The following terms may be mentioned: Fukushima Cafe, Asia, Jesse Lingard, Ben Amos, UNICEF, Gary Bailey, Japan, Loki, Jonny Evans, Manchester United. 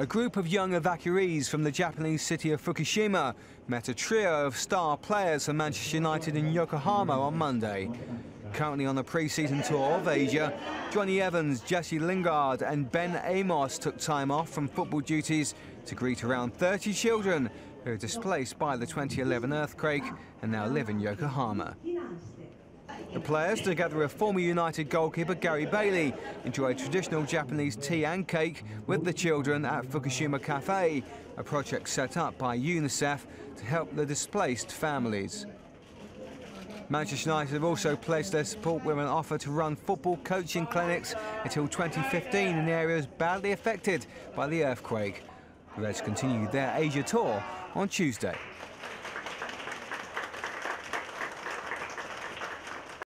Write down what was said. a group of young evacuees from the Japanese city of Fukushima met a trio of star players from Manchester United in Yokohama on Monday. Currently on a pre-season tour of Asia, Jonny Evans, Jesse Lingard and Ben Amos took time off from football duties to greet around 30 children who were displaced by the 2011 earthquake and now live in Yokohama. The players, together with former United goalkeeper Gary Bailey, enjoyed traditional Japanese tea and cake with the children at Fukushima Cafe, a project set up by UNICEF to help the displaced families. Manchester United have also pledged their support with an offer to run football coaching clinics until 2015 in areas badly affected by the earthquake. The Reds continue their Asia tour on Tuesday.